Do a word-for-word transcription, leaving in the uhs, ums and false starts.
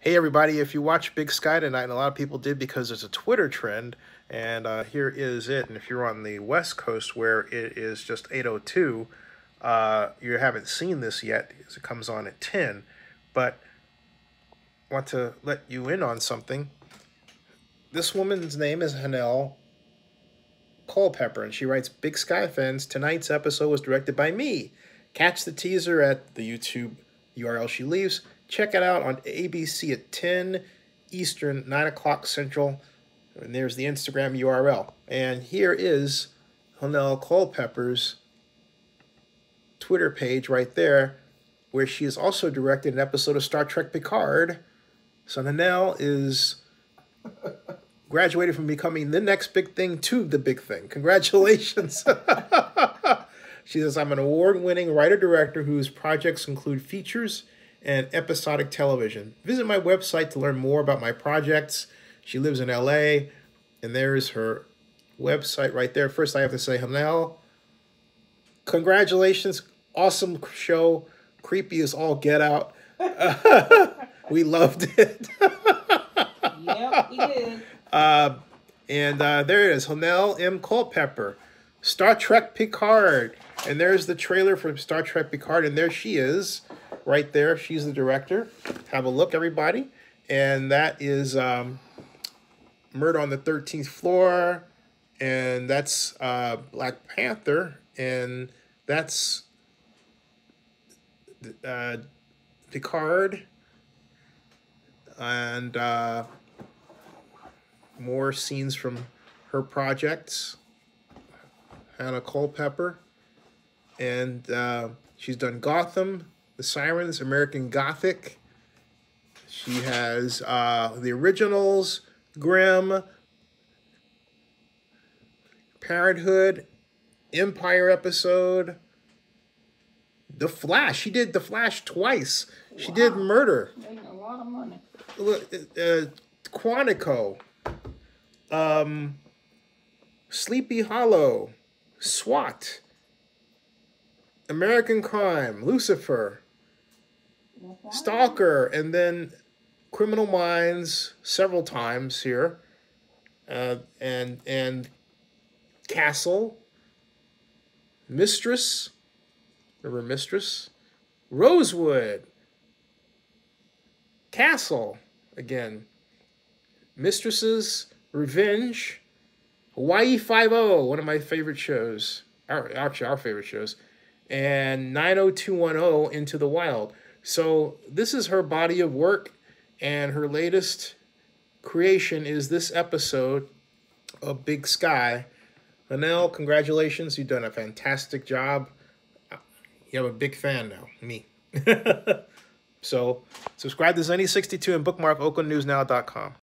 Hey everybody, if you watched Big Sky tonight, and a lot of people did because it's a Twitter trend, and uh, here is it. And if you're on the West Coast where it is just eight oh two, uh, you haven't seen this yet because it comes on at ten, but I want to let you in on something. This woman's name is Hanelle Culpepper, and she writes, Big Sky fans, tonight's episode was directed by me. Catch the teaser at the YouTube U R L she leaves. Check it out on A B C at ten Eastern, nine o'clock Central. And there's the Instagram U R L. And here is Hanelle Culpepper's Twitter page right there, where she has also directed an episode of Star Trek: Picard. So Hanelle is graduated from becoming the next big thing to the big thing. Congratulations. She says, I'm an award-winning writer-director whose projects include features and episodic television. Visit my website to learn more about my projects. She lives in L A, and there is her website right there. First, I have to say, Hanelle, congratulations. Awesome show. Creepy as all get out. Uh, we loved it. Yep, we did. Uh, and uh, there it is, Hanelle M. Culpepper, Star Trek Picard. And there's the trailer for Star Trek Picard, and there she is right there. She's the director. Have a look, everybody. And that is um, Murder on the thirteenth Floor, and that's uh, Black Panther, and that's uh, Picard, and uh, more scenes from her projects. Hanelle Culpepper. And uh, she's done Gotham, The Sirens, American Gothic. She has uh, The Originals, Grimm, Parenthood, Empire episode, The Flash. She did The Flash twice. Wow. She did Murder. Making a lot of money. Uh, Quantico, um, Sleepy Hollow, SWAT, American Crime, Lucifer, Stalker, and then Criminal Minds several times here, uh, and and Castle, Mistress, remember Mistress, Rosewood, Castle again, Mistresses, Revenge, Hawaii Five-O, one of my favorite shows, our, actually our favorite shows, and nine oh two one oh, Into the Wild. So this is her body of work, and her latest creation is this episode of Big Sky. Hanelle, congratulations. You've done a fantastic job. You have a big fan now, me. So subscribe to Zennie sixty-two and bookmark oakland news now dot com.